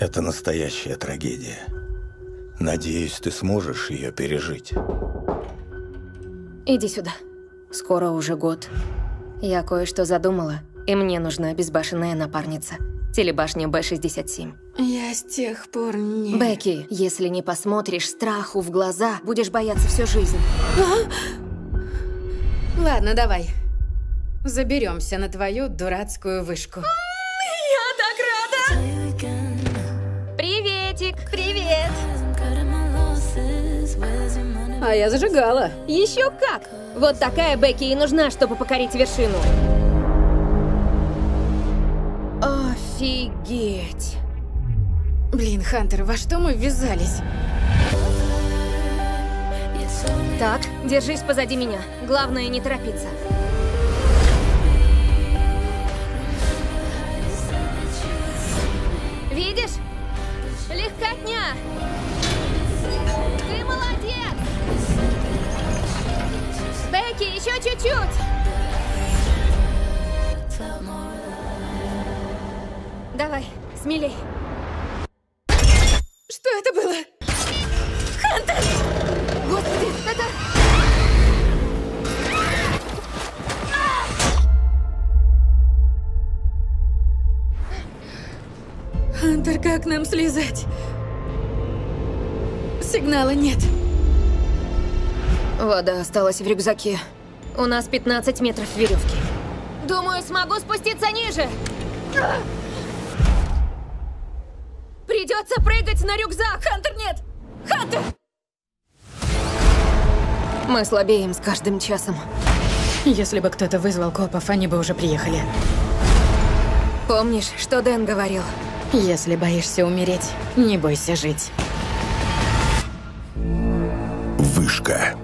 Это настоящая трагедия. Надеюсь, ты сможешь ее пережить. Иди сюда. Скоро уже год. Я кое-что задумала, и мне нужна безбашенная напарница. Телебашня Б-67. Я с тех пор не... Бекки, если не посмотришь страху в глаза, будешь бояться всю жизнь. А? Ладно, давай. Заберемся на твою дурацкую вышку. Я так рада! Приветик! Привет! А я зажигала. Еще как! Вот такая Бекки и нужна, чтобы покорить вершину. Офигеть! Блин, Хантер, во что мы ввязались? Так, держись позади меня. Главное, не торопиться. Видишь? Легкотня! Ты молодец! Бекки, еще чуть-чуть! Давай, смелей! Что это было? Хантер! Господи, это... Хантер, как нам слезать? Сигнала нет. Вода осталась в рюкзаке. У нас 15 метров веревки. Думаю, смогу спуститься ниже. Придется прыгать на рюкзак. Хантер, нет! Хантер! Мы слабеем с каждым часом. Если бы кто-то вызвал копов, они бы уже приехали. Помнишь, что Дэн говорил? Если боишься умереть, не бойся жить. Вышка.